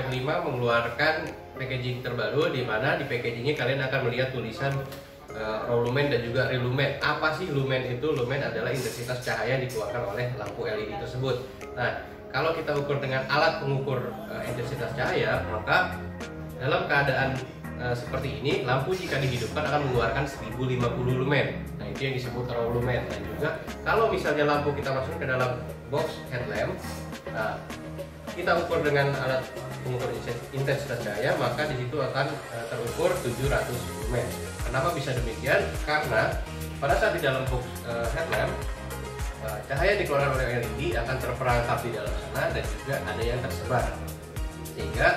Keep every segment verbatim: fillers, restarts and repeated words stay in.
M lima mengeluarkan packaging terbaru, di mana di packagingnya kalian akan melihat tulisan uh, raw lumen dan juga real lumen. Apa sih lumen itu? Lumen adalah intensitas cahaya yang dikeluarkan oleh lampu L E D tersebut. Nah, kalau kita ukur dengan alat pengukur uh, intensitas cahaya, maka dalam keadaan uh, seperti ini, lampu jika dihidupkan akan mengeluarkan seribu lima puluh lumen. Nah, itu yang disebut raw lumen. Dan juga kalau misalnya lampu kita masukkan ke dalam box headlamp, nah, kita ukur dengan alat pengukur intensitas cahaya, maka disitu akan uh, terukur tujuh ratus lumen. Kenapa bisa demikian? Karena pada saat di dalam box uh, headlamp, uh, cahaya dikeluarkan oleh L E D akan terperangkap di dalam sana dan juga ada yang tersebar, sehingga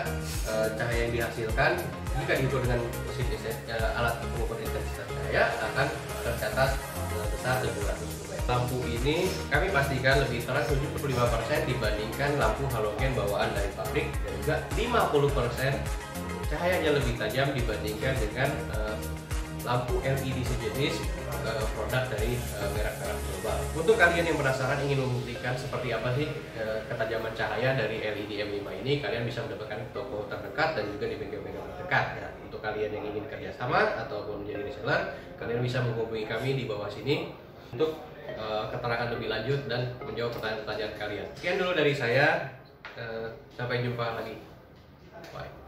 uh, cahaya yang dihasilkan jika diukur dengan mesin uh, alat pengukur intensitas cahaya akan tercatat uh, besar tujuh ratus lumen. Lampu ini kami pastikan lebih terang tujuh puluh lima persen dibandingkan lampu halogen bawaan dari pabrik, dan juga lima puluh persen cahayanya lebih tajam dibandingkan dengan uh, lampu L E D sejenis uh, produk dari uh, merek-merek global. Untuk kalian yang penasaran ingin membuktikan seperti apa sih uh, ketajaman cahaya dari L E D M lima ini, kalian bisa mendapatkan toko terdekat dan juga di bengkel-bengkel terdekat. Nah, untuk kalian yang ingin kerjasama ataupun menjadi reseller, kalian bisa menghubungi kami di bawah sini untuk keterangan lebih lanjut dan menjawab pertanyaan-pertanyaan kalian. Sekian dulu dari saya, sampai jumpa lagi. Bye.